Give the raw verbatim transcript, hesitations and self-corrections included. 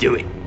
do it.